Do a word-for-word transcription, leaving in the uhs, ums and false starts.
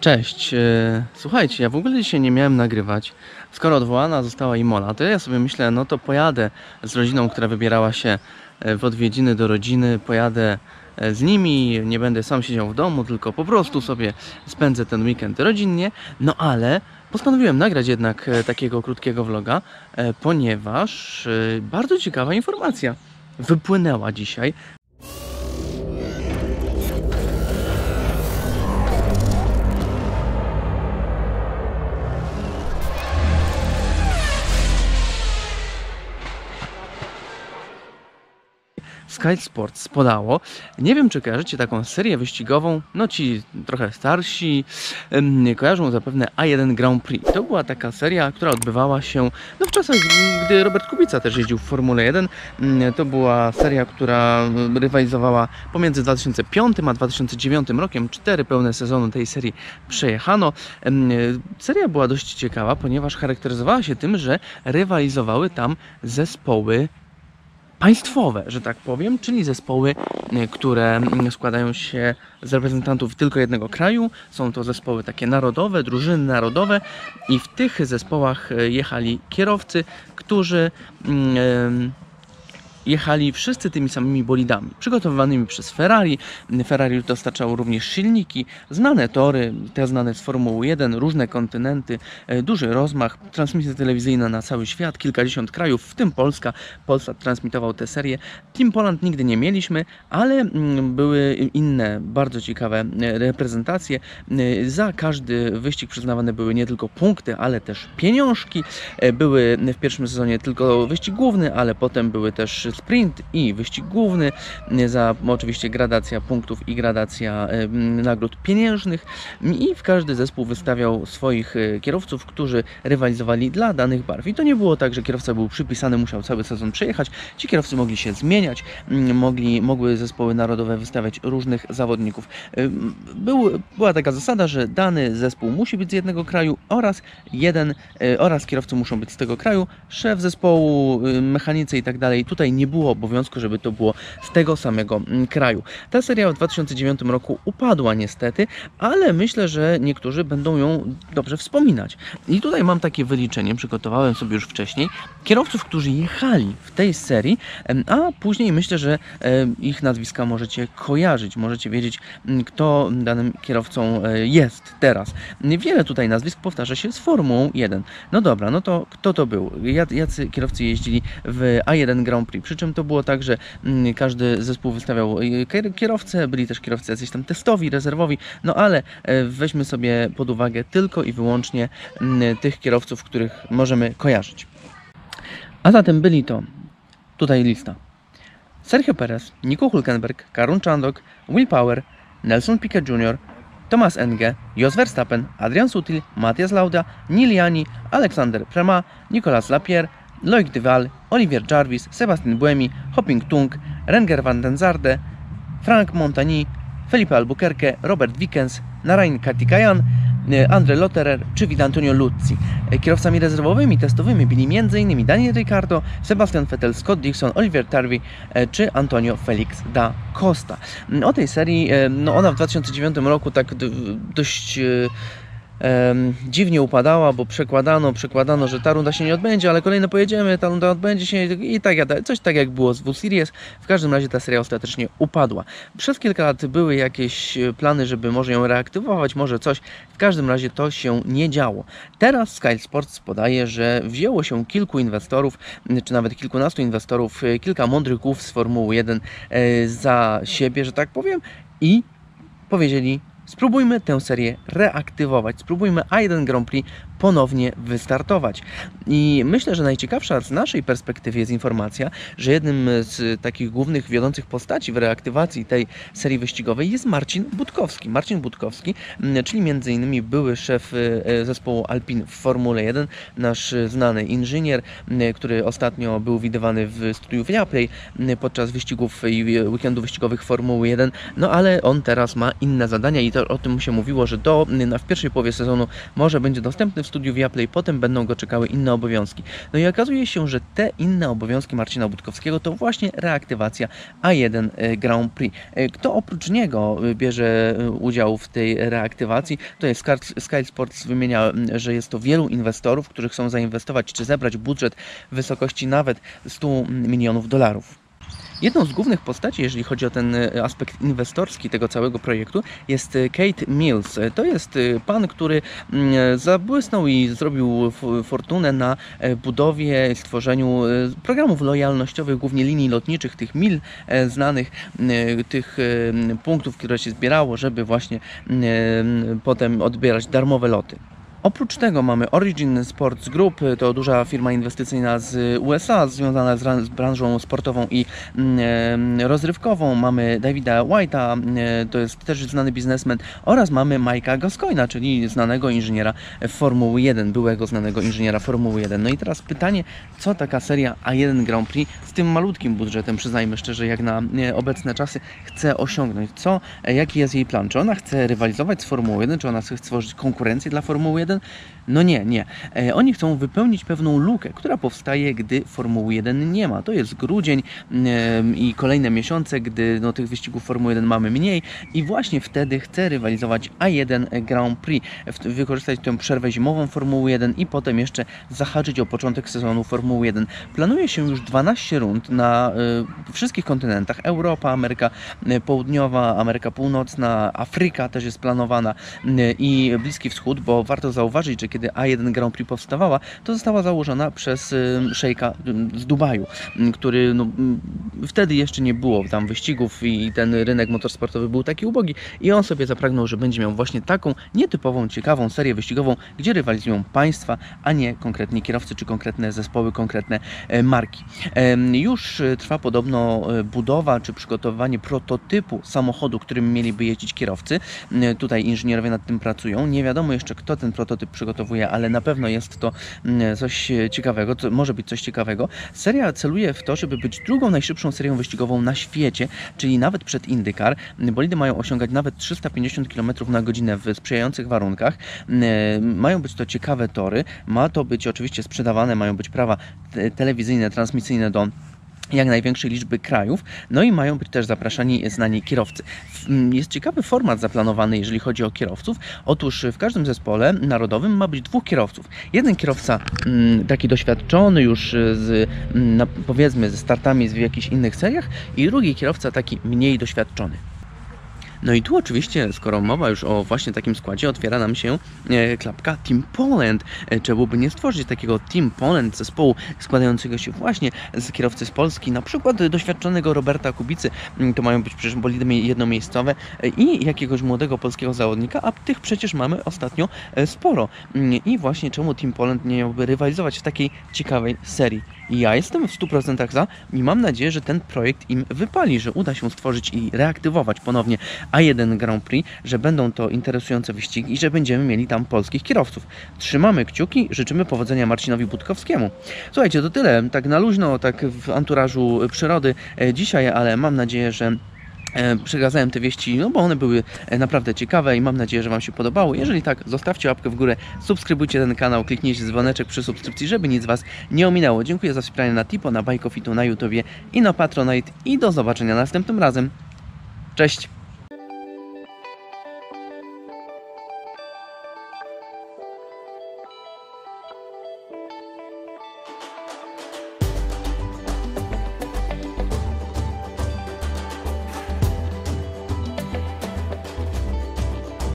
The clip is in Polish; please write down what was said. Cześć, słuchajcie, ja w ogóle dzisiaj nie miałem nagrywać. Skoro odwołana została Imola, to ja sobie myślę, no to pojadę z rodziną, która wybierała się w odwiedziny do rodziny, pojadę z nimi, nie będę sam siedział w domu, tylko po prostu sobie spędzę ten weekend rodzinnie. No ale postanowiłem nagrać jednak takiego krótkiego vloga, ponieważ bardzo ciekawa informacja wypłynęła dzisiaj. Sky Sports podało, nie wiem czy kojarzycie taką serię wyścigową, no ci trochę starsi kojarzą zapewne A jeden Grand Prix. To była taka seria, która odbywała się no w czasach, gdy Robert Kubica też jeździł w Formule jeden. To była seria, która rywalizowała pomiędzy dwa tysiące piątym a dwa tysiące dziewiątym rokiem. Cztery pełne sezony tej serii przejechano. Seria była dość ciekawa, ponieważ charakteryzowała się tym, że rywalizowały tam zespoły państwowe, że tak powiem, czyli zespoły, które składają się z reprezentantów tylko jednego kraju. Są to zespoły takie narodowe, drużyny narodowe i w tych zespołach jechali kierowcy, którzy jechali wszyscy tymi samymi bolidami, przygotowywanymi przez Ferrari. Ferrari dostarczało również silniki, znane tory, te znane z Formuły jeden, różne kontynenty, duży rozmach, transmisja telewizyjna na cały świat, kilkadziesiąt krajów, w tym Polska. Polsat transmitował tę serię. Team Poland nigdy nie mieliśmy, ale były inne bardzo ciekawe reprezentacje. Za każdy wyścig przyznawane były nie tylko punkty, ale też pieniążki. Były w pierwszym sezonie tylko wyścig główny, ale potem były też sprint i wyścig główny, za oczywiście gradacja punktów i gradacja nagród pieniężnych, i w każdy zespół wystawiał swoich kierowców, którzy rywalizowali dla danych barw. I to nie było tak, że kierowca był przypisany, musiał cały sezon przejechać. Ci kierowcy mogli się zmieniać, mogli, mogły zespoły narodowe wystawiać różnych zawodników. Był, była taka zasada, że dany zespół musi być z jednego kraju oraz jeden oraz kierowcy muszą być z tego kraju, szef zespołu, mechanicy i tak dalej. Tutaj nie było obowiązku, żeby to było z tego samego kraju. Ta seria w dwa tysiące dziewiątym roku upadła niestety, ale myślę, że niektórzy będą ją dobrze wspominać. I tutaj mam takie wyliczenie, przygotowałem sobie już wcześniej, kierowców, którzy jechali w tej serii, a później myślę, że ich nazwiska możecie kojarzyć, możecie wiedzieć, kto danym kierowcą jest teraz. Wiele tutaj nazwisk powtarza się z Formułą jeden. No dobra, no to kto to był? Jacy kierowcy jeździli w A jeden Grand Prix? Przy czym to było tak, że każdy zespół wystawiał kierowcę, byli też kierowcy jacyś tam testowi, rezerwowi, no ale weźmy sobie pod uwagę tylko i wyłącznie tych kierowców, których możemy kojarzyć. A zatem byli to, tutaj lista: Sergio Perez, Nico Hulkenberg, Karun Czandok, Will Power, Nelson Piquet junior, Thomas Enge, Jos Verstappen, Adrian Sutil, Matias Lauda, Niliani, Alexander Prema, Nicolas Lapierre, Loïc Duval, Olivier Jarvis, Sebastian Buemi, Hopping Tung, Renger Van den Zarde, Frank Montagny, Felipe Albuquerque, Robert Wickens, Narain Karthikeyan, André Lotterer czy Antonio Luzzi. Kierowcami rezerwowymi, testowymi byli m.in. Daniel Ricciardo, Sebastian Vettel, Scott Dixon, Oliver Tarvi czy Antonio Felix da Costa. O tej serii, no ona w dwa tysiące dziewiątym roku tak dość dziwnie upadała, bo przekładano, przekładano, że ta runda się nie odbędzie, ale kolejne pojedziemy, ta runda odbędzie się i tak dalej. Coś tak jak było z W-Series. W każdym razie ta seria ostatecznie upadła. Przez kilka lat były jakieś plany, żeby może ją reaktywować, może coś. W każdym razie to się nie działo. Teraz Sky Sports podaje, że wzięło się kilku inwestorów, czy nawet kilkunastu inwestorów, kilka mądrych głów z Formuły jeden za siebie, że tak powiem, i powiedzieli: spróbujmy tę serię reaktywować, spróbujmy A jeden Grand Prix ponownie wystartować. I myślę, że najciekawsza z naszej perspektywy jest informacja, że jednym z takich głównych wiodących postaci w reaktywacji tej serii wyścigowej jest Marcin Budkowski. Marcin Budkowski, czyli między innymi były szef zespołu Alpine w Formule jeden, nasz znany inżynier, który ostatnio był widywany w studiu Viaplay podczas wyścigów i weekendu wyścigowych Formuły jeden, no ale on teraz ma inne zadania i to, o tym się mówiło, że to w pierwszej połowie sezonu może będzie dostępny. w studiu Viaplay, potem będą go czekały inne obowiązki. No i okazuje się, że te inne obowiązki Marcina Budkowskiego to właśnie reaktywacja A jeden Grand Prix. Kto oprócz niego bierze udział w tej reaktywacji? To jest Sky Sports wymienia, że jest to wielu inwestorów, którzy chcą zainwestować czy zebrać budżet w wysokości nawet stu milionów dolarów. Jedną z głównych postaci, jeżeli chodzi o ten aspekt inwestorski tego całego projektu, jest Kate Mills. To jest pan, który zabłysnął i zrobił fortunę na budowie, stworzeniu programów lojalnościowych, głównie linii lotniczych, tych mil znanych, tych punktów, które się zbierało, żeby właśnie potem odbierać darmowe loty. Oprócz tego mamy Origin Sports Group, to duża firma inwestycyjna z U S A, związana z branżą sportową i rozrywkową. Mamy Davida White'a, to jest też znany biznesmen, oraz mamy Mike'a Gascoigne'a, czyli znanego inżyniera Formuły jeden, byłego znanego inżyniera Formuły jeden. No i teraz pytanie, co taka seria A jeden Grand Prix z tym malutkim budżetem, przyznajmy szczerze, jak na obecne czasy, chce osiągnąć? Co, jaki jest jej plan? Czy ona chce rywalizować z Formułą jeden? Czy ona chce stworzyć konkurencję dla Formuły jeden? No nie, nie. E, oni chcą wypełnić pewną lukę, która powstaje, gdy Formuły jeden nie ma. To jest grudzień e, i kolejne miesiące, gdy no, tych wyścigów Formuły jeden mamy mniej i właśnie wtedy chce rywalizować A jeden Grand Prix, w, wykorzystać tę przerwę zimową Formuły jeden i potem jeszcze zahaczyć o początek sezonu Formuły jeden. Planuje się już dwanaście rund na e, wszystkich kontynentach. Europa, Ameryka Południowa, Ameryka Północna, Afryka też jest planowana e, i Bliski Wschód, bo warto zauważyć, że kiedy A jeden Grand Prix powstawała, to została założona przez szejka z Dubaju, który no, wtedy jeszcze nie było tam wyścigów i ten rynek motorsportowy był taki ubogi i on sobie zapragnął, że będzie miał właśnie taką nietypową, ciekawą serię wyścigową, gdzie rywalizują państwa, a nie konkretni kierowcy czy konkretne zespoły, konkretne marki. Już trwa podobno budowa czy przygotowanie prototypu samochodu, którym mieliby jeździć kierowcy. Tutaj inżynierowie nad tym pracują. Nie wiadomo jeszcze, kto ten prototyp przygotowuje, ale na pewno jest to coś ciekawego, to może być coś ciekawego. Seria celuje w to, żeby być drugą najszybszą serią wyścigową na świecie, czyli nawet przed IndyCar. Bolidy mają osiągać nawet trzysta pięćdziesiąt kilometrów na godzinę w sprzyjających warunkach. Mają być to ciekawe tory, ma to być oczywiście sprzedawane, mają być prawa telewizyjne, transmisyjne do jak największej liczby krajów, no i mają być też zapraszani znani kierowcy. Jest ciekawy format zaplanowany, jeżeli chodzi o kierowców. Otóż w każdym zespole narodowym ma być dwóch kierowców. Jeden kierowca taki doświadczony już z, powiedzmy, ze startami w jakichś innych seriach i drugi kierowca taki mniej doświadczony. No i tu oczywiście, skoro mowa już o właśnie takim składzie, otwiera nam się klapka Team Poland. Czemu by nie stworzyć takiego Team Poland, zespołu składającego się właśnie z kierowcy z Polski, na przykład doświadczonego Roberta Kubicy, to mają być przecież bolidy jednomiejscowe, i jakiegoś młodego polskiego zawodnika, a tych przecież mamy ostatnio sporo. I właśnie czemu Team Poland nie miałby rywalizować w takiej ciekawej serii. Ja jestem w stu procentach za i mam nadzieję, że ten projekt im wypali, że uda się stworzyć i reaktywować ponownie A jeden Grand Prix, że będą to interesujące wyścigi i że będziemy mieli tam polskich kierowców. Trzymamy kciuki, życzymy powodzenia Marcinowi Budkowskiemu. Słuchajcie, to tyle, tak na luźno, tak w anturażu przyrody dzisiaj, ale mam nadzieję, że przekazałem te wieści, no bo one były naprawdę ciekawe i mam nadzieję, że Wam się podobały. Jeżeli tak, zostawcie łapkę w górę, subskrybujcie ten kanał, kliknijcie dzwoneczek przy subskrypcji, żeby nic Was nie ominęło. Dziękuję za wspieranie na Tipo, na Bajkofitu, na YouTubie i na Patronite i do zobaczenia następnym razem. Cześć!